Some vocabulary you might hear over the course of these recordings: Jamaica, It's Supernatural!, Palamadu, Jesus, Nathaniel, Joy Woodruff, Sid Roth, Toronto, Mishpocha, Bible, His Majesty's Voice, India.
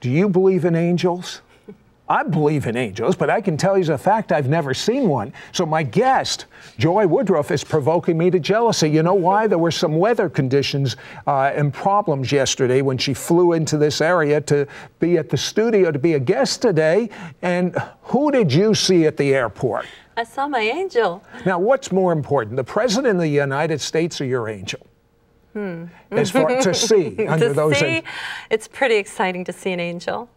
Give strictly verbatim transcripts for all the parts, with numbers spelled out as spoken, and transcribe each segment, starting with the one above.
Do you believe in angels? I believe in angels, but I can tell you as a fact I've never seen one. So my guest, Joy Woodruff, is provoking me to jealousy. You know why? There were some weather conditions uh, and problems yesterday when she flew into this area to be at the studio to be a guest today. And who did you see at the airport? I saw my angel. Now, what's more important, the President of the United States or your angel? Hmm. As far to see under to those see, it's pretty exciting to see an angel.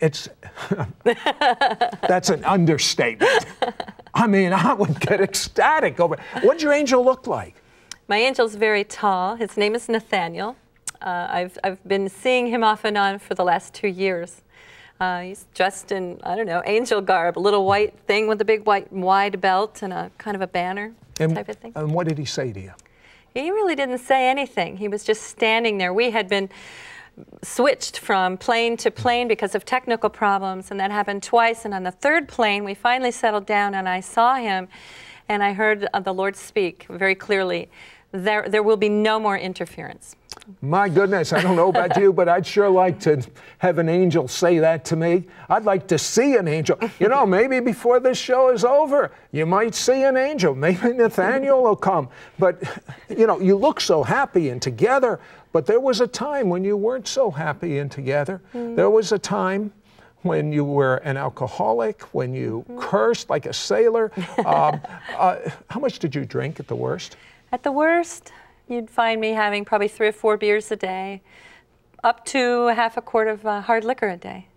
It's, that's an understatement. I mean, I would get ecstatic over it. What'd your angel look like? My angel's very tall. His name is Nathaniel. Uh, I've, I've been seeing him off and on for the last two years. Uh, he's dressed in, I don't know, angel garb, a little white thing with a big white wide belt and a kind of a banner and, type of thing. And what did he say to you? He really didn't say anything. He was just standing there. We had been switched from plane to plane because of technical problems, and that happened twice, and on the third plane we finally settled down, and I saw him, and I heard the Lord speak very clearly. There, there will be no more interference. My goodness, I don't know about you, but I'd sure like to have an angel say that to me. I'd like to see an angel. You know, maybe before this show is over, you might see an angel. Maybe Nathaniel will come. But, you know, you look so happy and together, but there was a time when you weren't so happy and together. Mm. There was a time when you were an alcoholic, when you mm. cursed like a sailor. um, uh, how much did you drink at the worst? At the worst, you'd find me having probably three or four beers a day, up to half a quart of uh, hard liquor a day.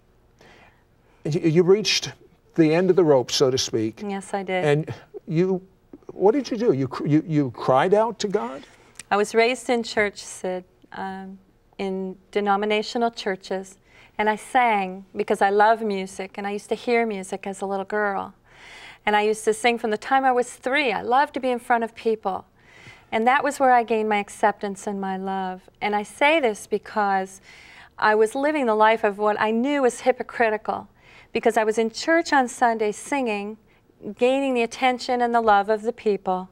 You reached the end of the rope, so to speak. Yes, I did. And you, what did you do? You, you, you cried out to God? I was raised in church, Sid, um, in denominational churches, and I sang because I love music, and I used to hear music as a little girl. And I used to sing from the time I was three. I loved to be in front of people. And that was where I gained my acceptance and my love. And I say this because I was living the life of what I knew was hypocritical, because I was in church on Sunday singing, gaining the attention and the love of the people.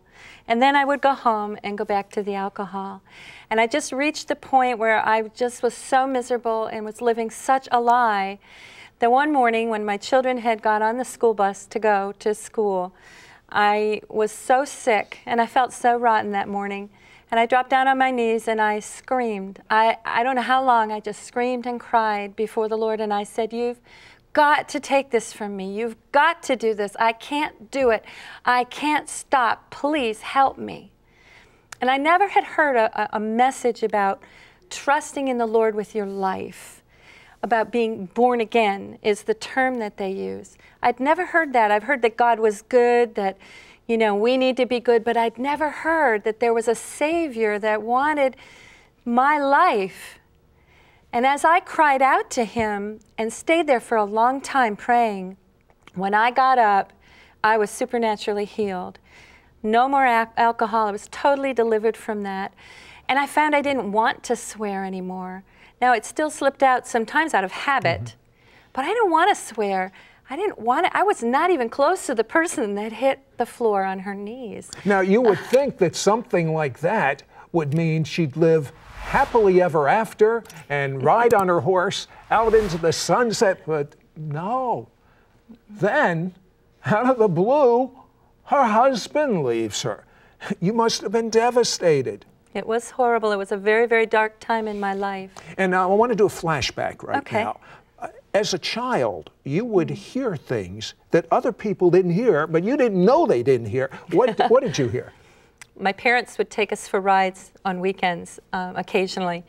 And then I would go home and go back to the alcohol. And I just reached the point where I just was so miserable and was living such a lie that one morning when my children had got on the school bus to go to school, I was so sick, and I felt so rotten that morning, and I dropped down on my knees and I screamed. I, I don't know how long, I just screamed and cried before the Lord, and I said, "You've got to take this from me. You've got to do this. I can't do it. I can't stop. Please help me." And I never had heard a, a message about trusting in the Lord with your life. About being born again is the term that they use. I'd never heard that. I've heard that God was good, that, you know, we need to be good, but I'd never heard that there was a Savior that wanted my life. And as I cried out to Him and stayed there for a long time praying, when I got up, I was supernaturally healed. No more alcohol. I was totally delivered from that. And I found I didn't want to swear anymore. Now, it still slipped out sometimes out of habit, mm-hmm. but I didn't want to swear. I didn't want to. I was not even close to the person that hit the floor on her knees. Now, you would think that something like that would mean she'd live happily ever after and ride on her horse out into the sunset, but no. Then, out of the blue, her husband leaves her. You must have been devastated. It was horrible. It was a very, very dark time in my life. And now I want to do a flashback right okay. now. As a child, you would hear things that other people didn't hear, but you didn't know they didn't hear. What, what did you hear? My parents would take us for rides on weekends, um, occasionally.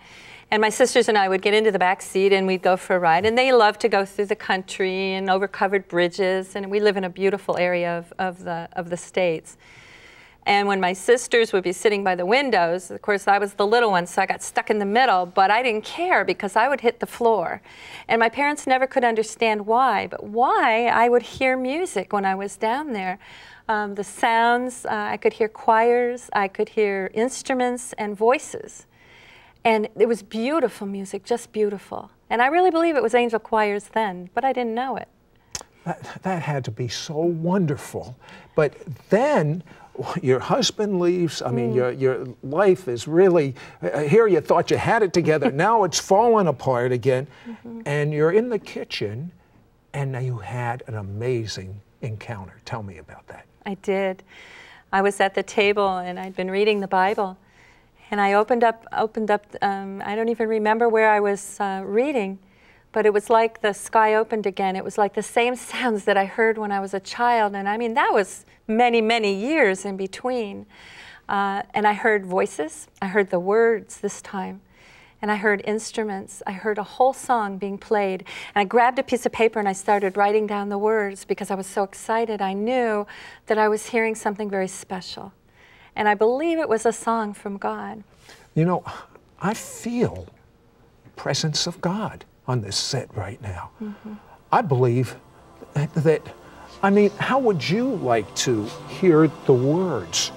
And my sisters and I would get into the back seat and we'd go for a ride. And they loved to go through the country and over covered bridges. And we live in a beautiful area of, of, the, of the States. And when my sisters would be sitting by the windows, of course I was the little one, so I got stuck in the middle, but I didn't care because I would hit the floor. And my parents never could understand why, but why I would hear music when I was down there. Um, the sounds, uh, I could hear choirs, I could hear instruments and voices. And it was beautiful music, just beautiful. And I really believe it was angel choirs then, but I didn't know it. That, that had to be so wonderful. But then your husband leaves. I mean, mm. your, your life is really, uh, here you thought you had it together. Now it's fallen apart again. Mm-hmm. And you're in the kitchen, and you had an amazing encounter. Tell me about that. I did. I was at the table, and I'd been reading the Bible. And I opened up, opened up, um, I don't even remember where I was uh, reading, but it was like the sky opened again. It was like the same sounds that I heard when I was a child. And I mean, that was many, many years in between. Uh, and I heard voices. I heard the words this time. And I heard instruments. I heard a whole song being played. And I grabbed a piece of paper and I started writing down the words because I was so excited. I knew that I was hearing something very special. And I believe it was a song from God. You know, I feel the presence of God on this set right now. Mm-hmm. I believe that, that, I mean, how would you like to hear the words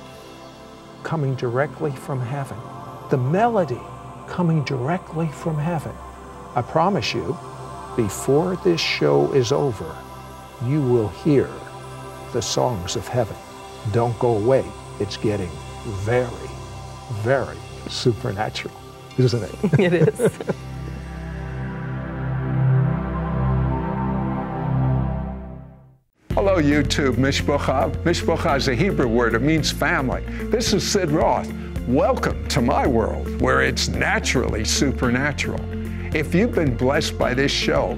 coming directly from heaven? The melody coming directly from heaven. I promise you, before this show is over, you will hear the songs of heaven. Don't go away. It's getting very, very supernatural, isn't it? It is. Hello, YouTube, Mishpocha. Mishpocha is a Hebrew word. It means family. This is Sid Roth. Welcome to my world, where it's naturally supernatural. If you've been blessed by this show,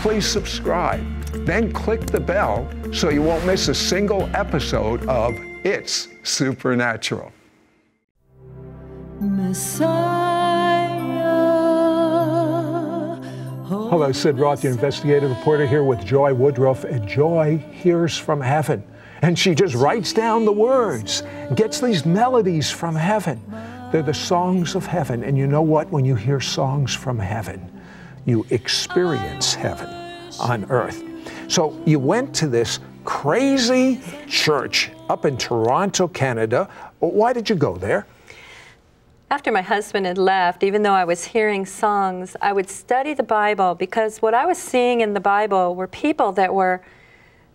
please subscribe. Then click the bell so you won't miss a single episode of It's Supernatural. Messiah. Hello, Sid Roth, your investigative reporter here with Joy Woodruff. And Joy hears from heaven. And she just writes down the words, gets these melodies from heaven. They're the songs of heaven. And you know what? When you hear songs from heaven, you experience heaven on earth. So you went to this crazy church up in Toronto, Canada. Why did you go there? After my husband had left, even though I was hearing songs, I would study the Bible, because what I was seeing in the Bible were people that were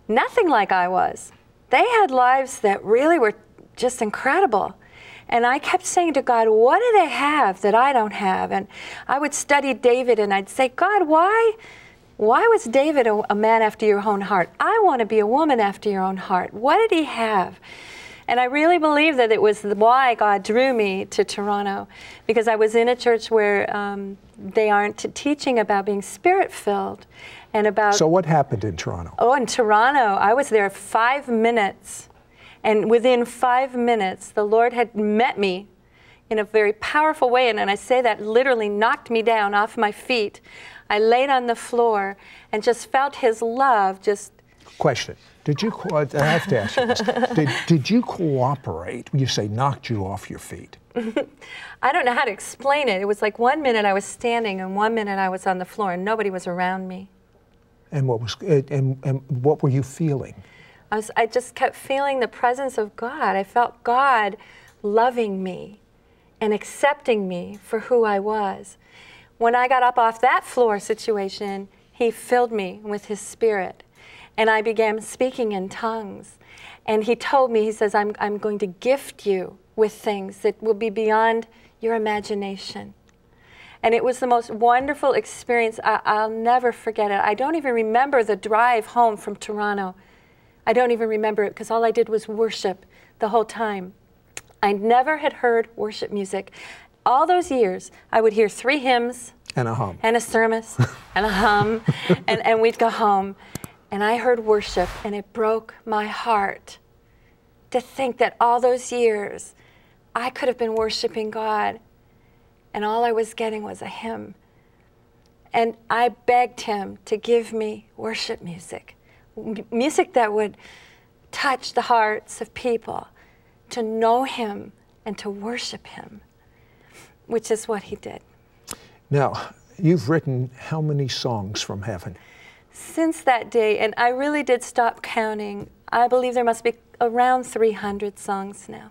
nothing like I was. They had lives that really were just incredible. And I kept saying to God, what do they have that I don't have? And I would study David, and I'd say, God, why? Why was David a, a man after your own heart? I want to be a woman after your own heart. What did he have? And I really believe that it was why God drew me to Toronto, because I was in a church where um, they aren't teaching about being spirit-filled and about... So what happened in Toronto? Oh, in Toronto, I was there five minutes. And within five minutes, the Lord had met me in a very powerful way. And, and I say that literally knocked me down off my feet. I laid on the floor and just felt his love just... Question. Did you, I have to ask you this. Did, did you cooperate when you say knocked you off your feet? I don't know how to explain it. It was like one minute I was standing and one minute I was on the floor and nobody was around me. And what was, and, and what were you feeling? I was, I just kept feeling the presence of God. I felt God loving me and accepting me for who I was. When I got up off that floor situation, he filled me with his spirit. And I began speaking in tongues. And he told me, he says, I'm, I'm going to gift you with things that will be beyond your imagination. And it was the most wonderful experience. I, I'll never forget it. I don't even remember the drive home from Toronto. I don't even remember it, because all I did was worship the whole time. I never had heard worship music. All those years, I would hear three hymns. And a hum. And a sermons. And a hum. And, and we'd go home. And I heard worship, and it broke my heart to think that all those years, I could have been worshiping God, and all I was getting was a hymn. And I begged him to give me worship music, m- music that would touch the hearts of people, to know him and to worship him. Which is what he did. Now, you've written how many songs from heaven? Since that day, and I really did stop counting, I believe there must be around three hundred songs now.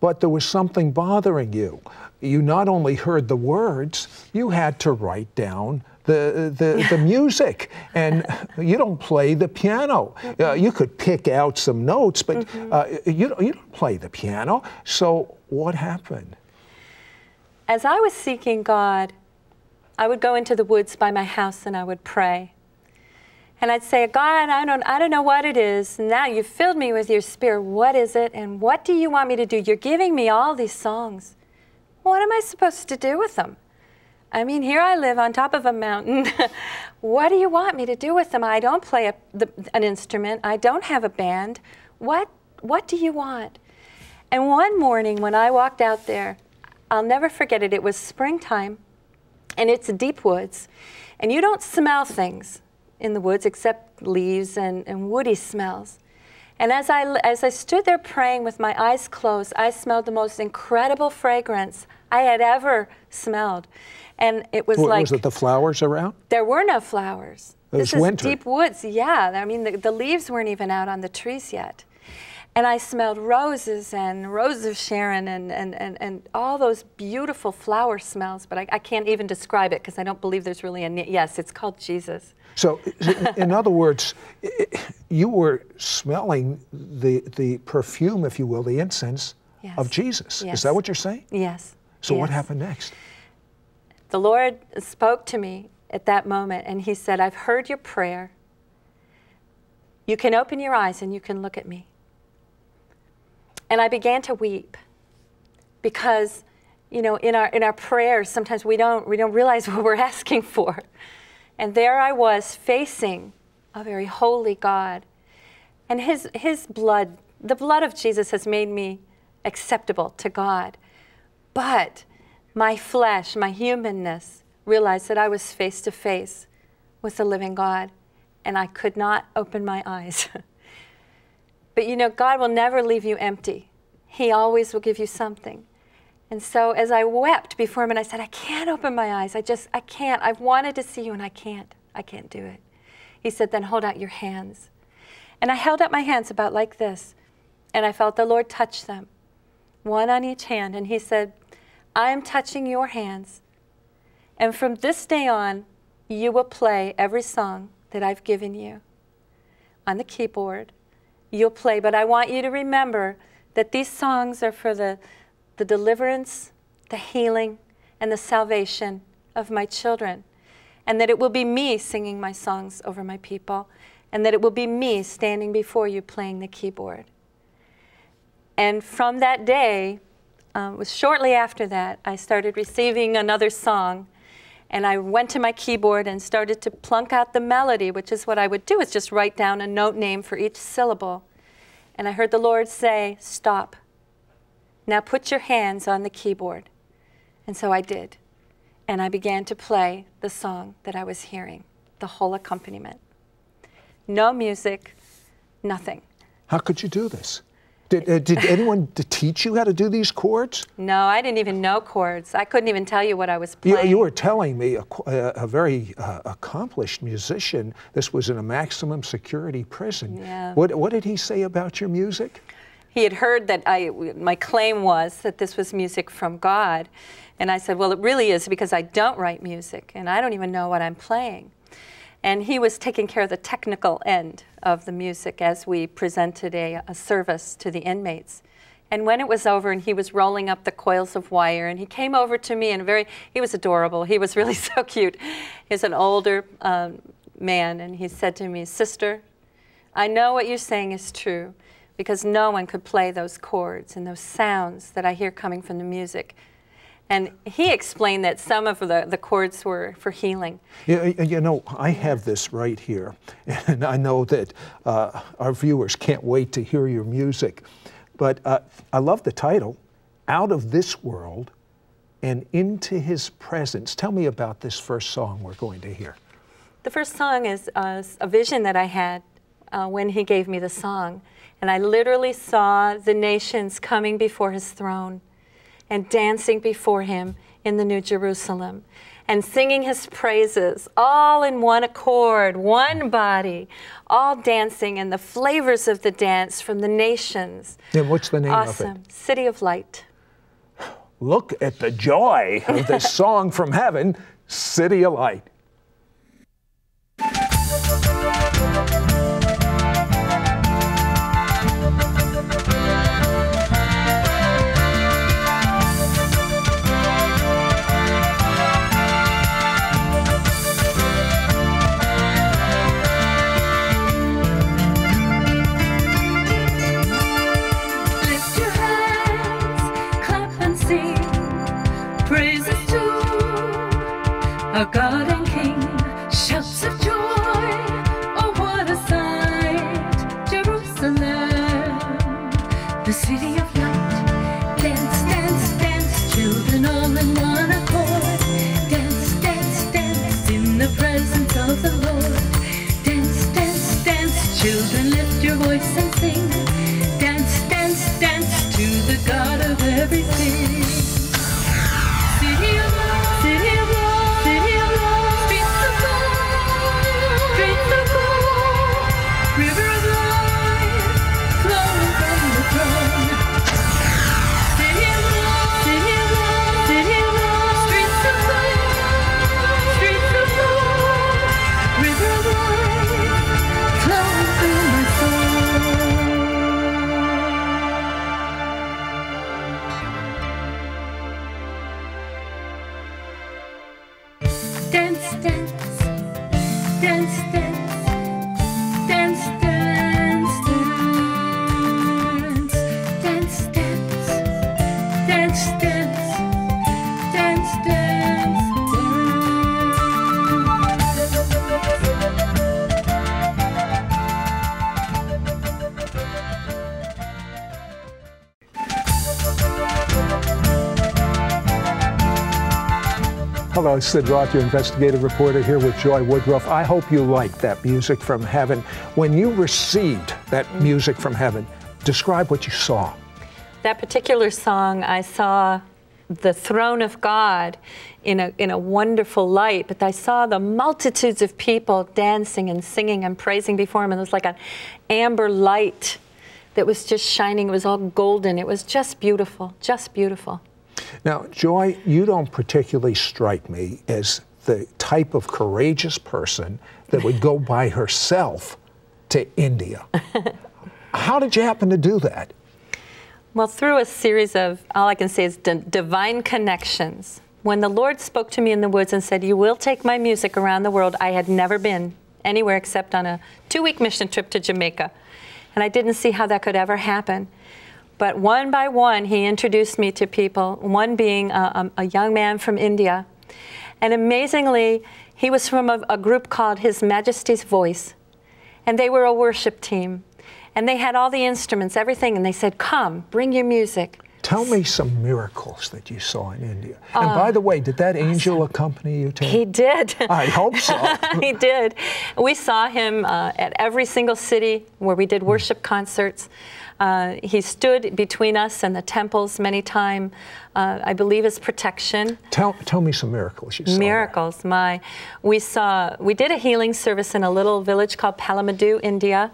But there was something bothering you. You not only heard the words, you had to write down the the, the music, and you don't play the piano. Uh, you could pick out some notes, but mm-hmm. uh, you you don't play the piano. So what happened? As I was seeking God, I would go into the woods by my house and I would pray. And I'd say, God, I don't, I don't know what it is. Now you've filled me with your spirit. What is it? And what do you want me to do? You're giving me all these songs. What am I supposed to do with them? I mean, here I live on top of a mountain. What do you want me to do with them? I don't play a, the, an instrument. I don't have a band. What, what do you want? And one morning when I walked out there, I'll never forget it. It was springtime, and it's deep woods, and you don't smell things in the woods except leaves and, and woody smells. And as I, as I stood there praying with my eyes closed, I smelled the most incredible fragrance I had ever smelled. And it was well, like... Was it the flowers around? There were no flowers. It was this winter. This is deep woods, yeah. I mean, the, the leaves weren't even out on the trees yet. And I smelled roses and roses of Sharon and, and, and, and all those beautiful flower smells, but I, I can't even describe it because I don't believe there's really a... Yes, it's called Jesus. So, in other words, you were smelling the, the perfume, if you will, the incense yes. of Jesus. Yes. Is that what you're saying? Yes. So yes. what happened next? The Lord spoke to me at that moment, and he said, I've heard your prayer. You can open your eyes and you can look at me. And I began to weep because, you know, in our in our prayers, sometimes we don't we don't realize what we're asking for. And there I was facing a very holy God. And his his blood, the blood of Jesus has made me acceptable to God. But my flesh, my humanness, realized that I was face to face with the living God, and I could not open my eyes. But you know, God will never leave you empty. He always will give you something. And so as I wept before him and I said, I can't open my eyes. I just, I can't. I've wanted to see you and I can't. I can't do it. He said, then hold out your hands. And I held up my hands about like this. And I felt the Lord touch them, one on each hand. And he said, I am touching your hands. And from this day on, you will play every song that I've given you on the keyboard. You'll play, but I want you to remember that these songs are for the, the deliverance, the healing, and the salvation of my children, and that it will be me singing my songs over my people, and that it will be me standing before you playing the keyboard. And from that day, um, it was shortly after that, I started receiving another song, and I went to my keyboard and started to plunk out the melody, which is what I would do, is just write down a note name for each syllable. And I heard the Lord say, stop. Now put your hands on the keyboard. And so I did. And I began to play the song that I was hearing, the whole accompaniment. No music, nothing. How could you do this? Did, uh, did anyone teach you how to do these chords? No, I didn't even know chords. I couldn't even tell you what I was playing. You, you were telling me, a, a very uh, accomplished musician, this was in a maximum security prison. Yeah. What, what did he say about your music? He had heard that I, my claim was that this was music from God. And I said, well, it really is because I don't write music and I don't even know what I'm playing. And he was taking care of the technical end of the music as we presented a, a service to the inmates. And when it was over and he was rolling up the coils of wire, and he came over to me and very, he was adorable. He was really so cute. He was an older um, man, and he said to me, sister, I know what you're saying is true because no one could play those chords and those sounds that I hear coming from the music. And he explained that some of the, the chords were for healing. You, you know, I have this right here, and I know that uh, our viewers can't wait to hear your music. But uh, I love the title, Out of This World and Into His Presence. Tell me about this first song we're going to hear. The first song is uh, a vision that I had uh, when he gave me the song. And I literally saw the nations coming before his throne and dancing before him in the New Jerusalem, and singing his praises, all in one accord, one body, all dancing, and the flavors of the dance from the nations. And what's the name awesome. of it? Awesome, City of Light. Look at the joy of this song from heaven, City of Light. voice and sing. Dance, dance, dance to the God of everything. City of love, city of love, city of love. Streets of gold, streets of gold. River of life, flowing from the throne. City of love, city of love, city of love. Streets of gold, streets of gold. River of life, flowing from my soul. Dance, dance, dance, dance, dance, dance, dance, dance, dance, dance, dance, dance, dance. Hello, Sid Roth, your investigative reporter here with Joy Woodruff. I hope you liked that music from heaven. When you received that music from heaven, describe what you saw. That particular song, I saw the throne of God in a, in a wonderful light, but I saw the multitudes of people dancing and singing and praising before him, and it was like an amber light that was just shining. It was all golden. It was just beautiful, just beautiful. Now, Joy, you don't particularly strike me as the type of courageous person that would go by herself to India. How did you happen to do that? Well, through a series of, all I can say is d divine connections. When the Lord spoke to me in the woods and said, you will take my music around the world, I had never been anywhere except on a two-week mission trip to Jamaica. And I didn't see how that could ever happen. But one by one, he introduced me to people, one being a, a young man from India. And amazingly, he was from a, a group called His Majesty's Voice. And they were a worship team. And they had all the instruments, everything, and they said, come, bring your music. Tell me some miracles that you saw in India. Uh, and by the way, did that angel accompany you to? He did. I hope so. He did. We saw him uh, at every single city where we did worship concerts. Uh, he stood between us and the temples many times, uh, I believe as protection. Tell, tell me some miracles you saw. Miracles, there. my. We saw, we did a healing service in a little village called Palamadu, India.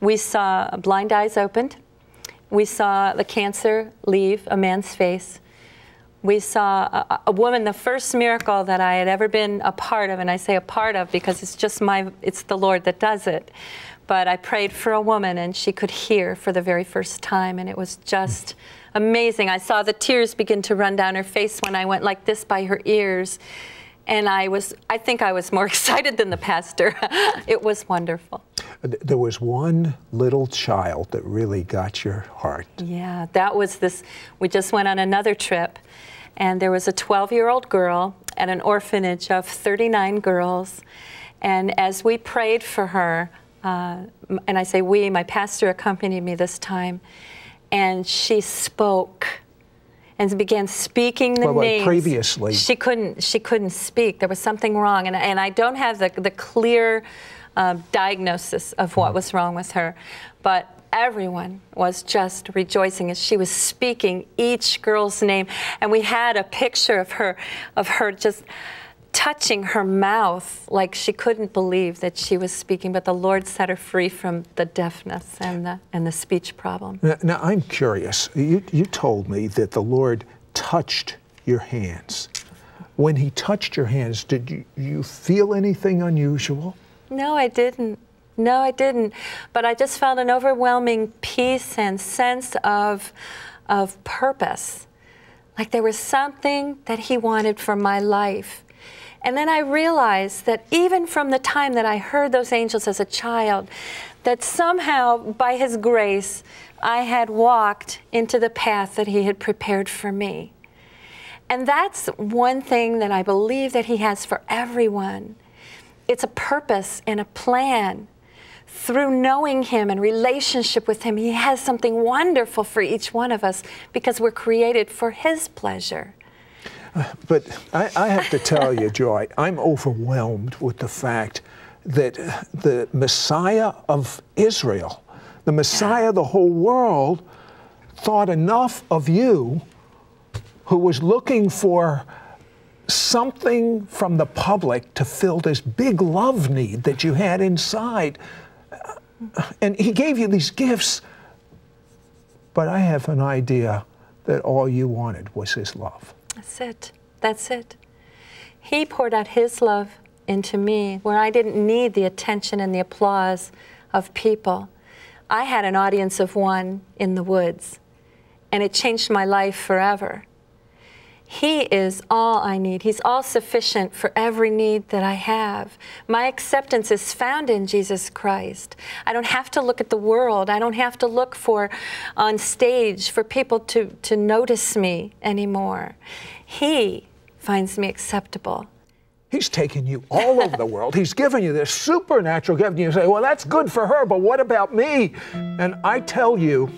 We saw blind eyes opened. We saw the cancer leave a man's face. We saw a, a woman, the first miracle that I had ever been a part of, and I say a part of because it's just my, it's the Lord that does it. But I prayed for a woman and she could hear for the very first time, and it was just amazing. I saw the tears begin to run down her face when I went like this by her ears. And I was, I think I was more excited than the pastor. It was wonderful. There was one little child that really got your heart. Yeah, that was this, we just went on another trip, and there was a twelve-year-old girl at an orphanage of thirty-nine girls. And as we prayed for her, uh, and I say we, my pastor accompanied me this time, and she spoke. And began speaking the well, names. Well, previously. She couldn't, she couldn't speak. There was something wrong. And, and I don't have the, the clear uh, diagnosis of what was wrong with her. But everyone was just rejoicing as she was speaking each girl's name. And we had a picture of her, of her just touching her mouth like she couldn't believe that she was speaking, but the Lord set her free from the deafness and the, and the speech problem. Now, now I'm curious. You, you told me that the Lord touched your hands. When he touched your hands, did you, you feel anything unusual? No, I didn't. No, I didn't. But I just felt an overwhelming peace and sense of, of purpose. Like there was something that he wanted for my life. And then I realized that even from the time that I heard those angels as a child, that somehow by his grace, I had walked into the path that he had prepared for me. And that's one thing that I believe that he has for everyone. It's a purpose and a plan. Through knowing him and relationship with him, he has something wonderful for each one of us because we're created for his pleasure. But I, I have to tell you, Joy, I'm overwhelmed with the fact that the Messiah of Israel, The Messiah, the whole world, thought enough of you, who was looking for something from the public to fill this big love need that you had inside. And he gave you these gifts, but I have an idea that all you wanted was his love. That's it. That's it. He poured out his love into me, where I didn't need the attention and the applause of people. I had an audience of one in the woods, and it changed my life forever. He is all I need. He's all sufficient for every need that I have. My acceptance is found in Jesus Christ. I don't have to look at the world. I don't have to look for on stage for people to, to notice me anymore. He finds me acceptable. He's taken you all over the world. He's given you this supernatural gift. And you say, well, that's good for her, but what about me? And I tell you,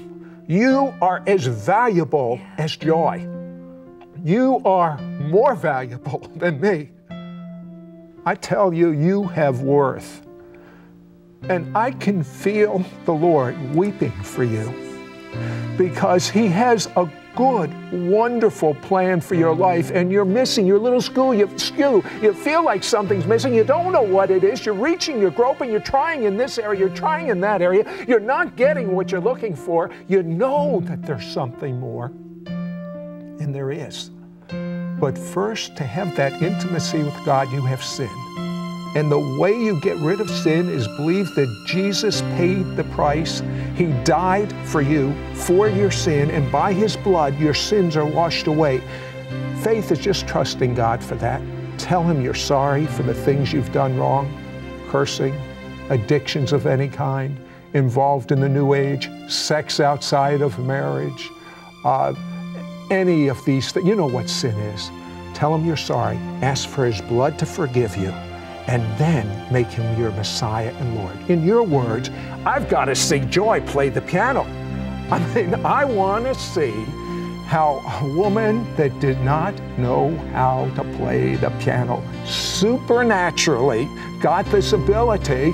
you are as valuable yeah. as Joy. You are more valuable than me. I tell you, you have worth. And I can feel the Lord weeping for you, because he has a good, wonderful plan for your life, and you're missing your little school, you skew. You feel like something's missing. You don't know what it is. You're reaching, you're groping, you're trying in this area, you're trying in that area. You're not getting what you're looking for. You know that there's something more. And there is. But first, to have that intimacy with God, you have sin. And the way you get rid of sin is believe that Jesus paid the price. He died for you, for your sin, and by his blood, your sins are washed away. Faith is just trusting God for that. Tell him you're sorry for the things you've done wrong, cursing, addictions of any kind, involved in the new age, sex outside of marriage, uh, any of these things. You know what sin is. Tell him you're sorry. Ask for his blood to forgive you, and then make him your Messiah and Lord. In your words, I've got to see Joy play the piano. I mean, I want to see how a woman that did not know how to play the piano supernaturally got this ability.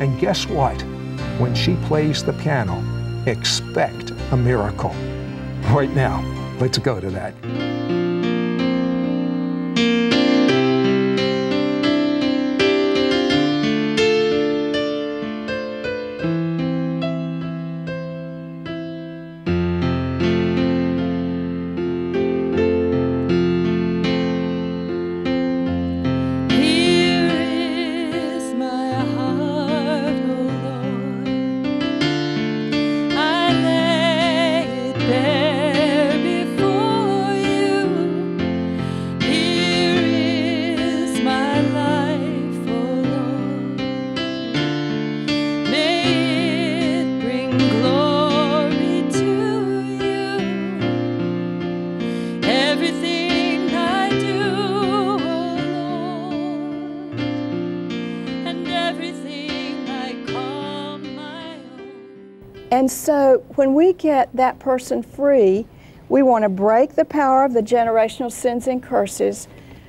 And guess what? When she plays the piano, expect a miracle. Right now, let's go to that. And so when we get that person free, we want to break the power of the generational sins and curses,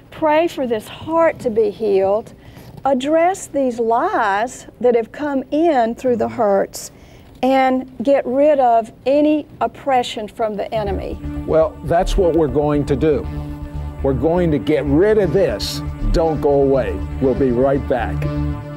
pray for this heart to be healed, address these lies that have come in through the hurts, and get rid of any oppression from the enemy. Well, that's what we're going to do. We're going to get rid of this. Don't go away. We'll be right back.